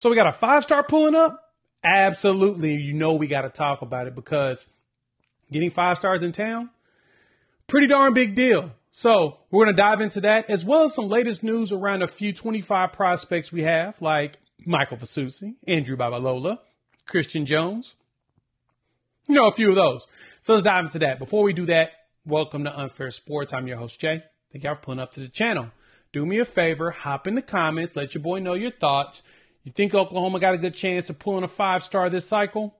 So we got a five-star pulling up? Absolutely. You know we got to talk about it because getting five stars in town, pretty darn big deal. So we're going to dive into that as well as some latest news around a few 25 prospects we have, like Michael Fasusi, Andrew Babalola, Christian Jones, you know, a few of those. So let's dive into that. Before we do that, welcome to Unfair Sports. I'm your host, Jay. Thank y'all for pulling up to the channel. Do me a favor, hop in the comments, let your boy know your thoughts. You think Oklahoma got a good chance of pulling a five-star this cycle?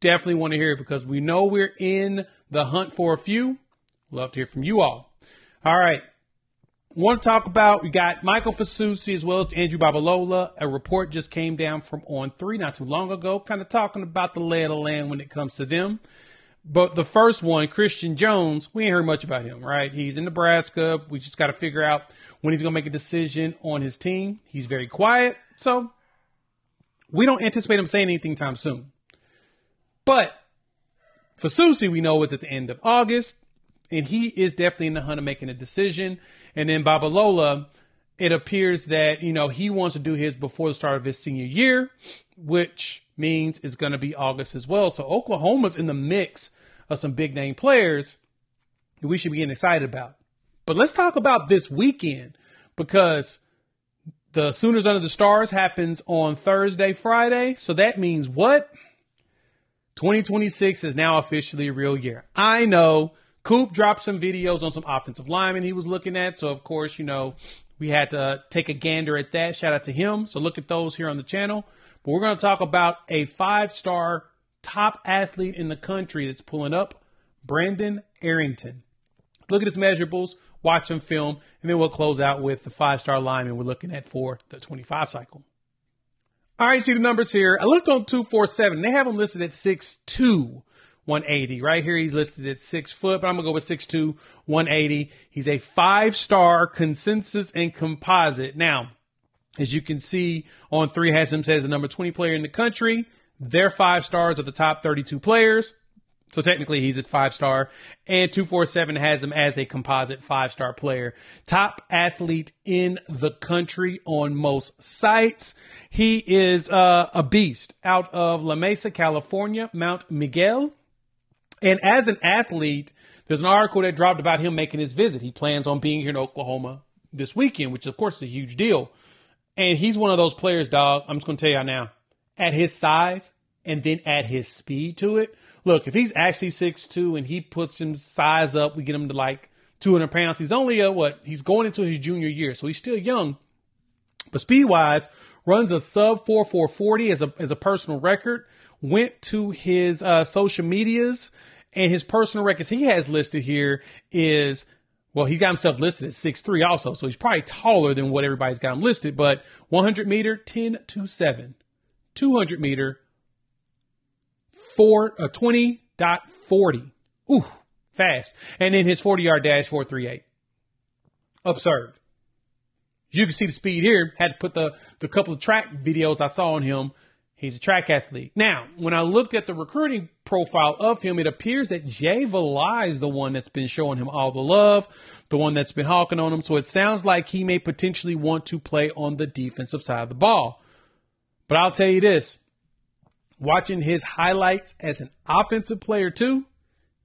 Definitely want to hear it because we know we're in the hunt for a few. Love to hear from you all. All right. Want to talk about, we got Michael Fasusi as well as Andrew Babalola. A report just came down from On3 not too long ago, kind of talking about the lay of the land when it comes to them. But the first one, Christian Jones, we ain't heard much about him, right? He's in Nebraska. We just got to figure out when he's going to make a decision on his team. He's very quiet, so we don't anticipate him saying anything time soon. But Fasusi, we know, is at the end of August, and he is definitely in the hunt of making a decision. And then Babalola, it appears that, you know, he wants to do his before the start of his senior year, which means it's going to be August as well. So Oklahoma's in the mix of some big name players that we should be getting excited about. But let's talk about this weekend, because the Sooners Under the Stars happens on Thursday, Friday. So that means what? 2026 is now officially a real year. I know Coop dropped some videos on some offensive linemen he was looking at. So, of course, you know, we had to take a gander at that. Shout out to him. So look at those here on the channel. But we're going to talk about a five-star top athlete in the country that's pulling up, Brandon Arrington. Look at his measurables, watch him film, and then we'll close out with the five-star lineman we're looking at for the 25 cycle. All right, see the numbers here. I looked on 247. They have him listed at 6'2", 180. Right here, he's listed at 6 foot, but I'm going to go with 6'2", 180. He's a five-star consensus and composite. Now, as you can see, On3 has him as the number 20 player in the country. Their five stars are the top 32 players. So technically, he's a five-star. And 247 has him as a composite five-star player. Top athlete in the country on most sites. He is a beast out of La Mesa, California, Mount Miguel. And as an athlete, there's an article that dropped about him making his visit. He plans on being here in Oklahoma this weekend, which, of course, is a huge deal. And he's one of those players, dog, I'm just going to tell y'all now, at his size and then at his speed to it. Look, if he's actually 6'2" and he puts his size up, we get him to like 200 pounds. He's only, he's going into his junior year, so he's still young. But speed-wise, runs a sub-4.40 as a personal record. Went to his social medias, and his personal records he has listed here is, well, he got himself listed at 6'3" also, so he's probably taller than what everybody's got him listed. But 100 meter, 10.27. 200 meter, 20.40. Ooh, fast. And then his 40-yard dash, 4.38. Absurd. You can see the speed here. Had to put the couple of track videos I saw on him. He's a track athlete. Now, when I looked at the recruiting profile of him, it appears that Jay Veliz is the one that's been showing him all the love, the one that's been hawking on him. So it sounds like he may potentially want to play on the defensive side of the ball. But I'll tell you this. Watching his highlights as an offensive player too.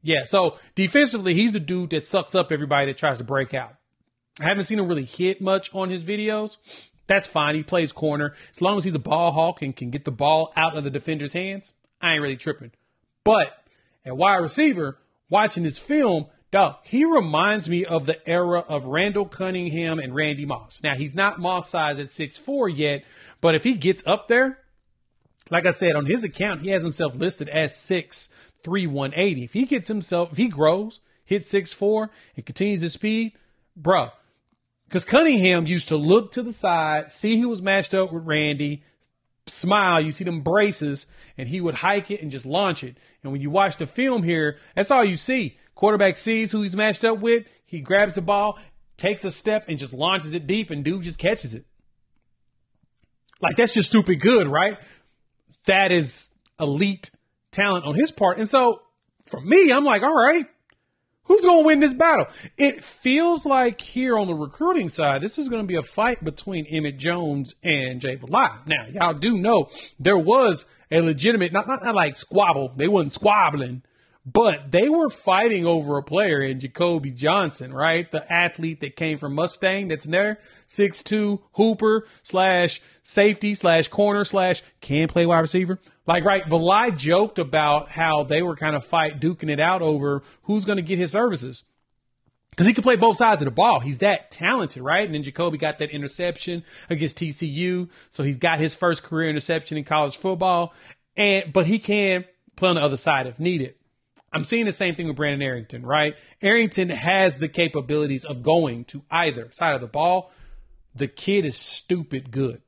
Yeah, so defensively, he's the dude that sucks up everybody that tries to break out. I haven't seen him really hit much on his videos. That's fine. He plays corner. As long as he's a ball hawk and can get the ball out of the defender's hands, I ain't really tripping. But at wide receiver, watching his film, dog, he reminds me of the era of Randall Cunningham and Randy Moss. Now, he's not Moss size at 6'4 yet, but if he gets up there, like I said, on his account, he has himself listed as 6'3", 180. If he gets himself, if he grows, hits 6'4", and continues his speed, bruh. Because Cunningham used to look to the side, see who was matched up with Randy, smile, you see them braces, and he would hike it and just launch it. And when you watch the film here, that's all you see. Quarterback sees who he's matched up with, he grabs the ball, takes a step, and just launches it deep, and dude just catches it. Like, that's just stupid good, right? That is elite talent on his part. And so, for me, I'm like, all right, Who's going to win this battle? It feels like here on the recruiting side, this is going to be a fight between Emmett Jones and Jay Veliz. Now, y'all do know there was a legitimate, not like squabble. They wasn't squabbling, but they were fighting over a player in Jacoby Johnson, right? The athlete that came from Mustang that's in there, 6'2", hooper, slash safety, slash corner, slash can play wide receiver. Like, right, Veliz joked about how they were kind of duking it out over who's going to get his services. Because he can play both sides of the ball. He's that talented, right? And then Jacoby got that interception against TCU. So he's got his first career interception in college football. But he can play on the other side if needed. I'm seeing the same thing with Brandon Arrington, right? Arrington has the capabilities of going to either side of the ball. The kid is stupid good.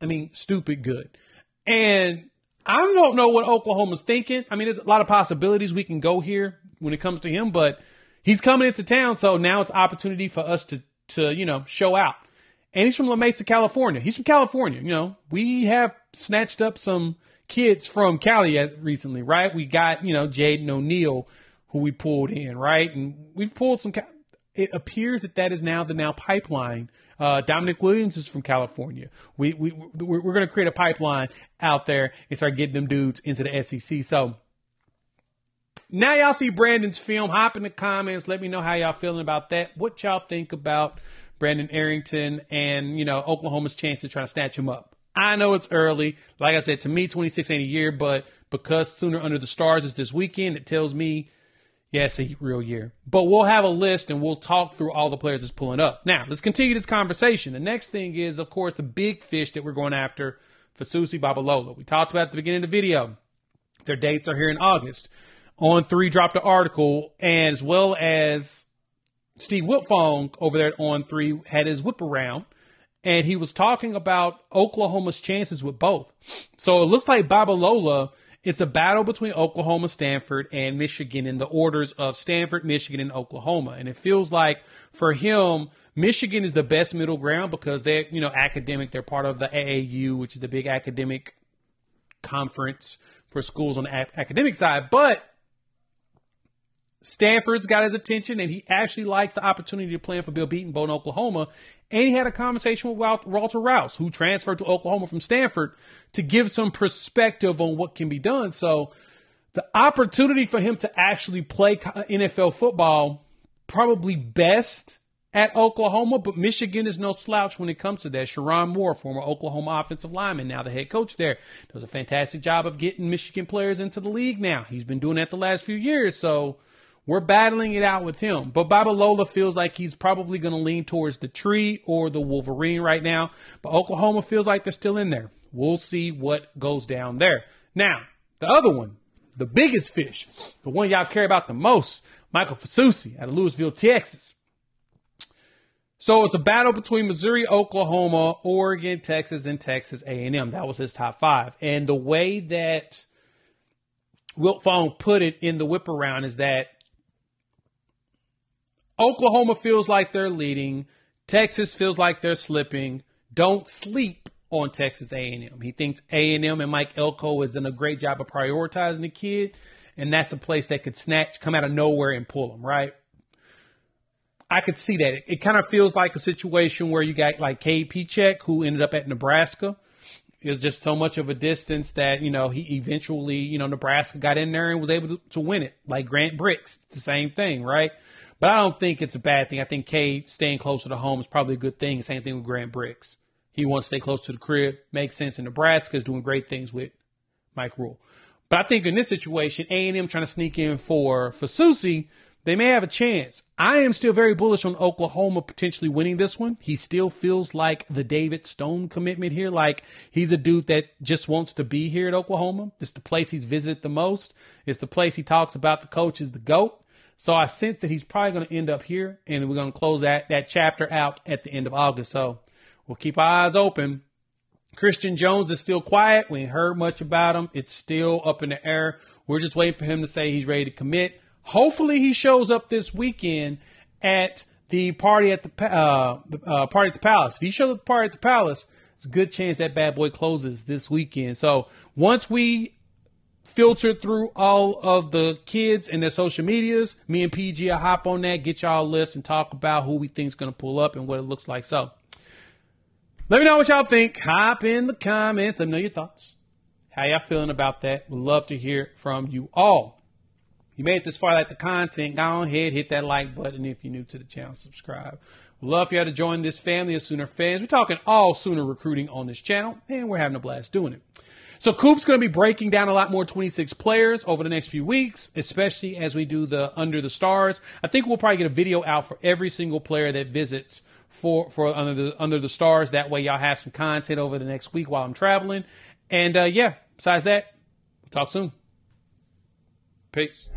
I mean, stupid good. And I don't know what Oklahoma's thinking. I mean, there's a lot of possibilities we can go here when it comes to him, but he's coming into town, so now it's opportunity for us to you know, show out. And he's from La Mesa, California. He's from California. You know, we have snatched up some kids from Cali recently, right? We got, you know, Jaden O'Neal, who we pulled in, right? And we've pulled some. It appears that is now the pipeline. Dominic Williams is from California. We're going to create a pipeline out there and start getting them dudes into the SEC. So now y'all see Brandon's film. Hop in the comments. Let me know how y'all feeling about that. What y'all think about Brandon Arrington and, you know, Oklahoma's chance to try to snatch him up. I know it's early. Like I said, to me, 26 ain't a year, but because Sooner Under the Stars is this weekend, it tells me, yeah, it's a real year. But we'll have a list and we'll talk through all the players that's pulling up. Now, let's continue this conversation. The next thing is, of course, the big fish that we're going after, Fasusi, Babalola. We talked about at the beginning of the video. Their dates are here in August. On3 dropped an article, and as well as Steve Wilfong over there at On3 had his whip around. And he was talking about Oklahoma's chances with both. So it looks like Babalola, it's a battle between Oklahoma, Stanford, and Michigan in the orders of Stanford, Michigan, and Oklahoma. And it feels like for him, Michigan is the best middle ground because they're, you know, academic. They're part of the AAU, which is the big academic conference for schools on the academic side. But Stanford's got his attention, and he actually likes the opportunity to play for Bill Bedenbaugh in Oklahoma. And he had a conversation with Walter Rouse, who transferred to Oklahoma from Stanford, to give some perspective on what can be done. So the opportunity for him to actually play NFL football probably best at Oklahoma, but Michigan is no slouch when it comes to that. Sherron Moore, former Oklahoma offensive lineman, now the head coach there, does a fantastic job of getting Michigan players into the league now. He's been doing that the last few years, so we're battling it out with him. But Babalola feels like he's probably going to lean towards the tree or the Wolverine right now. But Oklahoma feels like they're still in there. We'll see what goes down there. Now, the other one, the biggest fish, the one y'all care about the most, Michael Fasusi out of Louisville, Texas. So it's a battle between Missouri, Oklahoma, Oregon, Texas, and Texas A&M. That was his top five. And the way that Wilfong put it in the whip around is that Oklahoma feels like they're leading. Texas feels like they're slipping. Don't sleep on Texas A&M. He thinks A&M and Mike Elko has done a great job of prioritizing the kid, and that's a place that could come out of nowhere and pull him, right? I could see that. It kind of feels like a situation where you got like K.P. Check, who ended up at Nebraska. It was just so much of a distance that, you know, he eventually, you know, Nebraska got in there and was able to win it. Like Grant Brix, the same thing, right? But I don't think it's a bad thing. I think Cade staying closer to home is probably a good thing. Same thing with Grant Brix. He wants to stay close to the crib. Makes sense. And Nebraska is doing great things with Mike Rule. But I think in this situation, A&M trying to sneak in for Fasusi, they may have a chance. I am still very bullish on Oklahoma potentially winning this one. He still feels like the David Stone commitment here. Like, he's a dude that just wants to be here at Oklahoma. It's the place he's visited the most. It's the place he talks about the coach is the GOAT. So I sense that he's probably going to end up here, and we're going to close that chapter out at the end of August. So we'll keep our eyes open. Christian Jones is still quiet. We ain't heard much about him. It's still up in the air. We're just waiting for him to say he's ready to commit. Hopefully he shows up this weekend at the party at the Palace. If he shows up at the party at the Palace, it's a good chance that bad boy closes this weekend. So once we filtered through all of the kids and their social medias. Me and PG will hop on that, get y'all a list, and talk about who we think is going to pull up and what it looks like. So let me know what y'all think. Hop in the comments. Let me know your thoughts. How y'all feeling about that? Would love to hear from you all. You made it this far, like the content, go ahead, hit that like button. If you're new to the channel, subscribe. We'd love for y'all to join this family of Sooner fans. We're talking all Sooner recruiting on this channel, and we're having a blast doing it. So Coop's going to be breaking down a lot more 26 players over the next few weeks, especially as we do the Under the Stars. I think we'll probably get a video out for every single player that visits for Under the Stars. That way y'all have some content over the next week while I'm traveling. And yeah, besides that, we'll talk soon. Peace.